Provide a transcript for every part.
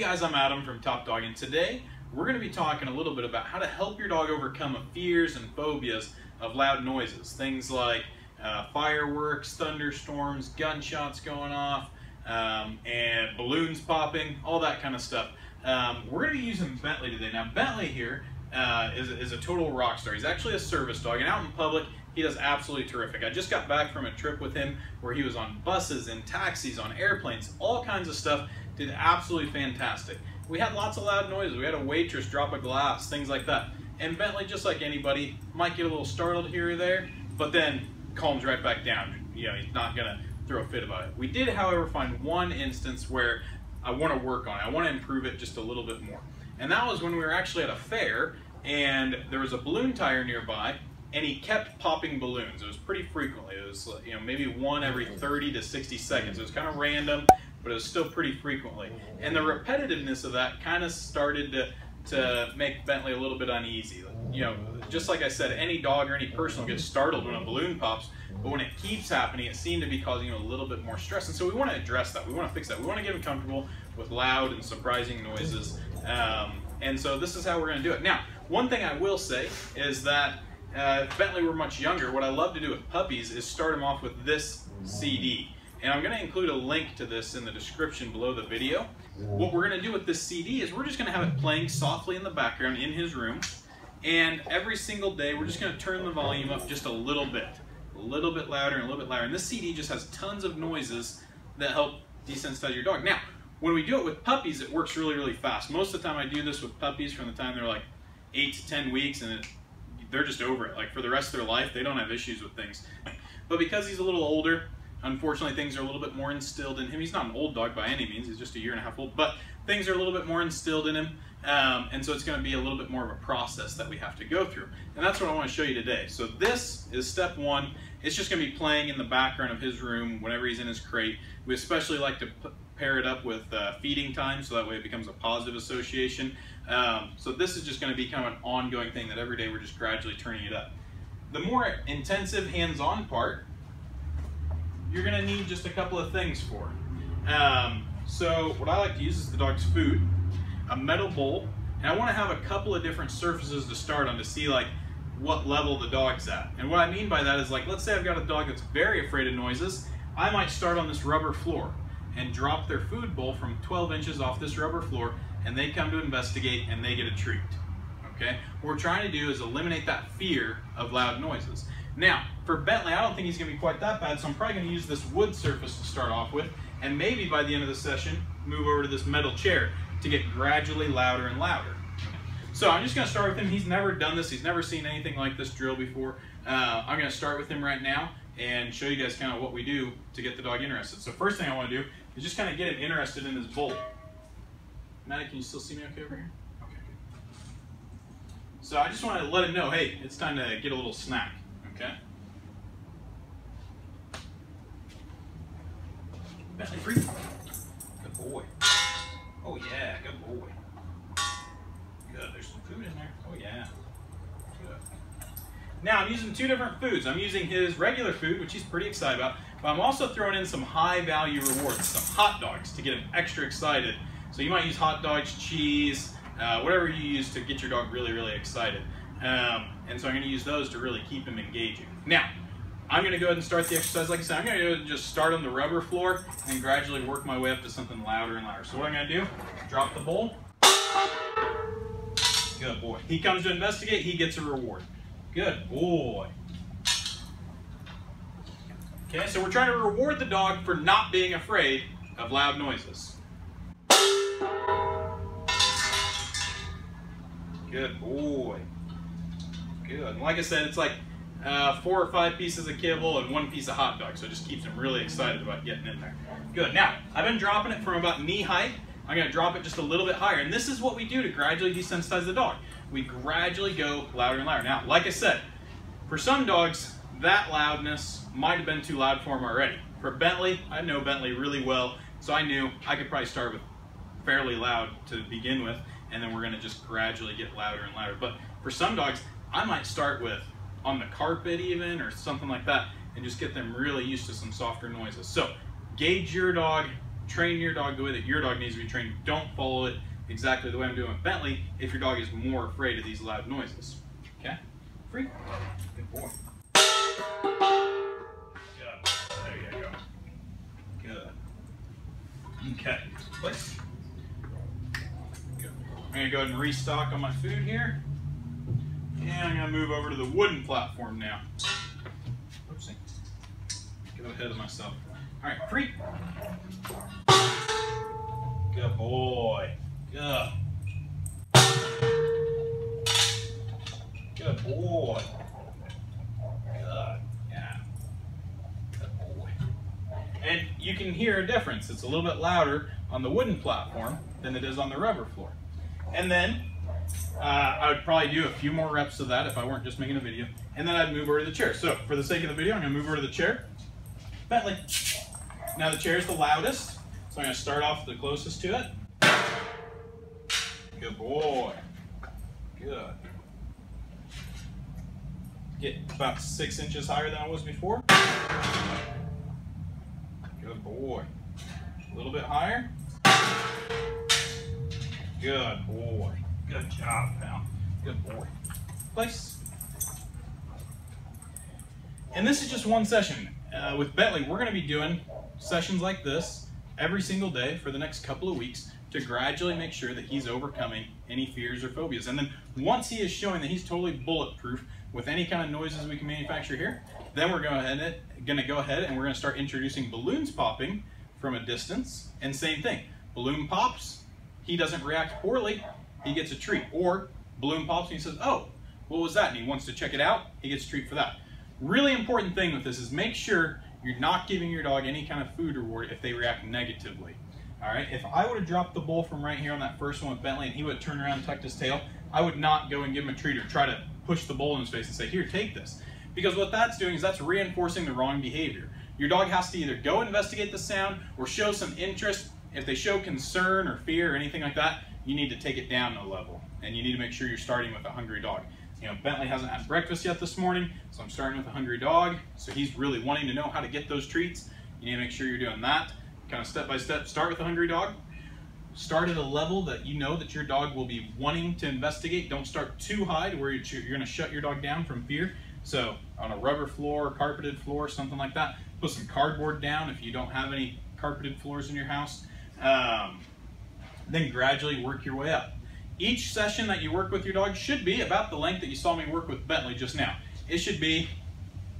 Hey guys, I'm Adam from Top Dog, and today we're going to be talking a little bit about how to help your dog overcome fears and phobias of loud noises. Things like fireworks, thunderstorms, gunshots going off, and balloons popping, all that kind of stuff. We're going to be using Bentley today. Now Bentley here is a total rock star. He's actually a service dog, and out in public he does absolutely terrific. I just got back from a trip with him where he was on buses and taxis, on airplanes, all kinds of stuff. Did absolutely fantastic. We had lots of loud noises. We had a waitress drop a glass, things like that. And Bentley, just like anybody, might get a little startled here or there, but then calms right back down. You know, he's not gonna throw a fit about it. We did, however, find one instance where I want to work on it. I want to improve it just a little bit more. And that was when we were actually at a fair, and there was a balloon tire nearby, and he kept popping balloons. It was pretty frequently. It was, you know, maybe one every 30 to 60 seconds. It was kind of random, but it was still pretty frequently. And the repetitiveness of that kind of started to make Bentley a little bit uneasy. You know, just like I said, any dog or any person will get startled when a balloon pops, but when it keeps happening, it seemed to be causing him a little bit more stress. And so we want to address that. We want to fix that. We want to get him comfortable with loud and surprising noises. And so this is how we're going to do it. Now, one thing I will say is that if Bentley were much younger, what I love to do with puppies is start them off with this CD. And I'm going to include a link to this in the description below the video. What we're going to do with this CD is we're just going to have it playing softly in the background in his room. And every single day, we're just going to turn the volume up just a little bit louder and a little bit louder. And this CD just has tons of noises that help desensitize your dog. Now, when we do it with puppies, it works really, really fast. Most of the time I do this with puppies from the time they're like 8 to 10 weeks, and they're just over it. Like for the rest of their life, they don't have issues with things. But because he's a little older, unfortunately, things are a little bit more instilled in him. He's not an old dog by any means. He's just 1.5 years old, but things are a little bit more instilled in him. And so it's going to be a little bit more of a process that we have to go through. And that's what I want to show you today. So this is step one. It's just going to be playing in the background of his room whenever he's in his crate. We especially like to pair it up with feeding time, so that way it becomes a positive association. So this is just going to be kind of an ongoing thing that every day we're just gradually turning it up. The more intensive hands-on part, you're gonna need just a couple of things for it. So what I like to use is the dog's food, a metal bowl, and I wanna have a couple of different surfaces to start on to see like what level the dog's at. And what I mean by that is, like, let's say I've got a dog that's very afraid of noises. I might start on this rubber floor and drop their food bowl from 12 inches off this rubber floor, and they come to investigate and they get a treat, okay? What we're trying to do is eliminate that fear of loud noises. Now, for Bentley, I don't think he's going to be quite that bad, so I'm probably going to use this wood surface to start off with, and maybe by the end of the session, move over to this metal chair to get gradually louder and louder. So I'm just going to start with him. He's never done this. He's never seen anything like this drill before. I'm going to start with him right now and show you guys kind of what we do to get the dog interested. So first thing I want to do is just kind of get him interested in his bowl. Maddie, can you still see me okay over here? Okay. So I just want to let him know, hey, it's time to get a little snack. Okay. Bentley, free. Good boy. Oh yeah, good boy. Good, there's some food in there. Oh yeah. Good. Now I'm using two different foods. I'm using his regular food, which he's pretty excited about, but I'm also throwing in some high value rewards, some hot dogs to get him extra excited. So you might use hot dogs, cheese, whatever you use to get your dog really, really excited. And so I'm going to use those to really keep him engaging. Now, I'm going to go ahead and start the exercise. Like I said, I'm going to go ahead and just start on the rubber floor and gradually work my way up to something louder and louder. So what I'm going to do, drop the bowl. Good boy. He comes to investigate, he gets a reward. Good boy. Okay, so we're trying to reward the dog for not being afraid of loud noises. Good boy. Good. And like I said, it's like 4 or 5 pieces of kibble and 1 piece of hot dog, so it just keeps them really excited about getting in there. Good. Now, I've been dropping it from about knee height. I'm going to drop it just a little bit higher, and this is what we do to gradually desensitize the dog. We gradually go louder and louder. Now, like I said, for some dogs, that loudness might have been too loud for them already. For Bentley, I know Bentley really well, so I knew I could probably start with fairly loud to begin with, and then we're going to just gradually get louder and louder. But for some dogs, I might start with on the carpet even, or something like that, and just get them really used to some softer noises. So gauge your dog, Train your dog the way that your dog needs to be trained. Don't follow it exactly the way I'm doing with Bentley if your dog is more afraid of these loud noises. Okay? Free. Good boy. Good. There you go. Good. Okay. Place. Good. I'm going to go ahead and restock on my food here. And I'm going to move over to the wooden platform now. Oopsie. Get ahead of myself. Alright, free. Good boy. Good. Good boy. Good. Yeah. Good boy. And you can hear a difference. It's a little bit louder on the wooden platform than it is on the rubber floor. And then I would probably do a few more reps of that if I weren't just making a video. And then I'd move over to the chair. So for the sake of the video, I'm going to move over to the chair. Bentley. Now the chair is the loudest. So I'm going to start off the closest to it. Good boy. Good. Get about 6 inches higher than I was before. Good boy. A little bit higher. Good boy. Good job, pal. Good boy. Place. And this is just one session. With Bentley, we're going to be doing sessions like this every single day for the next couple of weeks to gradually make sure that he's overcoming any fears or phobias. And then once he is showing that he's totally bulletproof with any kind of noises we can manufacture here, then we're going to go ahead and we're going to start introducing balloons popping from a distance. And same thing, balloon pops, he doesn't react poorly, he gets a treat. Or balloon pops and he says, oh, what was that? And he wants to check it out, he gets a treat for that. Really important thing with this is make sure you're not giving your dog any kind of food reward if they react negatively. All right, if I would have dropped the bowl from right here on that first one with Bentley and he would have turned around and tucked his tail, I would not go and give him a treat or try to push the bowl in his face and say, here, take this. Because what that's doing is that's reinforcing the wrong behavior. Your dog has to either go investigate the sound or show some interest. If they show concern or fear or anything like that, you need to take it down a level. And you need to make sure you're starting with a hungry dog. You know, Bentley hasn't had breakfast yet this morning, so I'm starting with a hungry dog. So he's really wanting to know how to get those treats. You need to make sure you're doing that. Kind of step by step, start with a hungry dog. Start at a level that you know that your dog will be wanting to investigate. Don't start too high to where you're going to shut your dog down from fear. So on a rubber floor, carpeted floor, something like that, put some cardboard down if you don't have any carpeted floors in your house. Then gradually work your way up. Each session that you work with your dog should be about the length that you saw me work with Bentley just now. It should be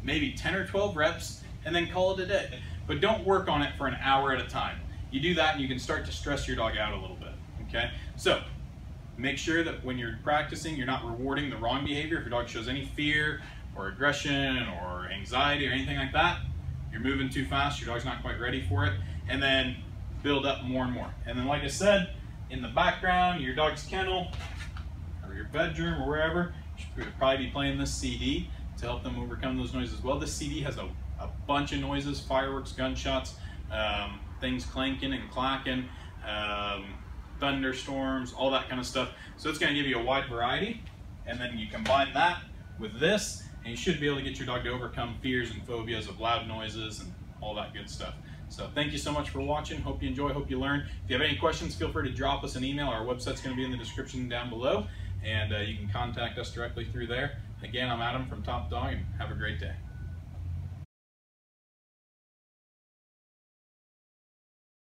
maybe 10 or 12 reps and then call it a day. But don't work on it for an hour at a time. You do that and you can start to stress your dog out a little bit, okay? So make sure that when you're practicing, you're not rewarding the wrong behavior. If your dog shows any fear or aggression or anxiety or anything like that, you're moving too fast, your dog's not quite ready for it, and then build up more and more. And then like I said, in the background, your dog's kennel or your bedroom or wherever, you should probably be playing this CD to help them overcome those noises as well. This CD has a bunch of noises, fireworks, gunshots, things clanking and clacking, thunderstorms, all that kind of stuff. So it's going to give you a wide variety. And then you combine that with this, and you should be able to get your dog to overcome fears and phobias of loud noises and all that good stuff. So thank you so much for watching. Hope you enjoy, hope you learn. If you have any questions, feel free to drop us an email. Our website's going to be in the description down below, and you can contact us directly through there. Again, I'm Adam from Top Dog, and have a great day.